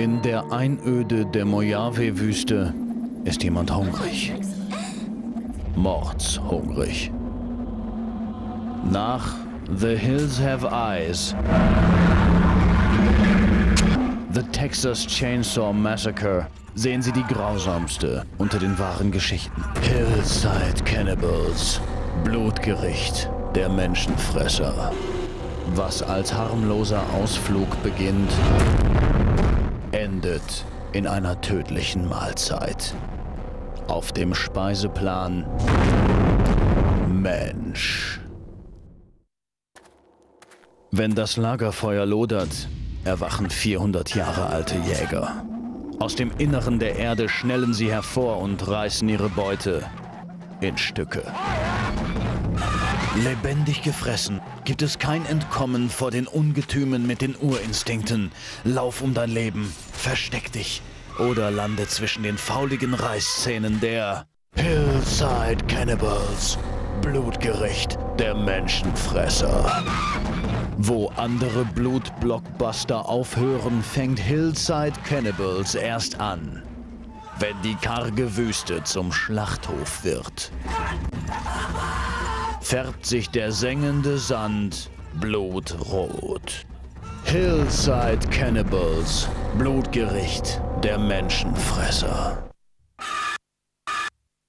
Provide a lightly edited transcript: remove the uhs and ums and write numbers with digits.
In der Einöde der Mojave-Wüste ist jemand hungrig. Mordshungrig. Nach The Hills Have Eyes, The Texas Chainsaw Massacre sehen Sie die grausamste unter den wahren Geschichten. Hillside Cannibals, Blutgericht der Menschenfresser. Was als harmloser Ausflug beginnt, endet in einer tödlichen Mahlzeit. Auf dem Speiseplan Mensch. Wenn das Lagerfeuer lodert, erwachen 400 Jahre alte Jäger. Aus dem Inneren der Erde schnellen sie hervor und reißen ihre Beute in Stücke. Lebendig gefressen gibt es kein Entkommen vor den Ungetümen mit den Urinstinkten. Lauf um dein Leben, versteck dich oder lande zwischen den fauligen Reißzähnen der Hillside Cannibals, Blutgericht der Menschenfresser. Wo andere Blutblockbuster aufhören, fängt Hillside Cannibals erst an, wenn die karge Wüste zum Schlachthof wird. Färbt sich der sengende Sand blutrot. Hillside Cannibals, Blutgericht der Menschenfresser.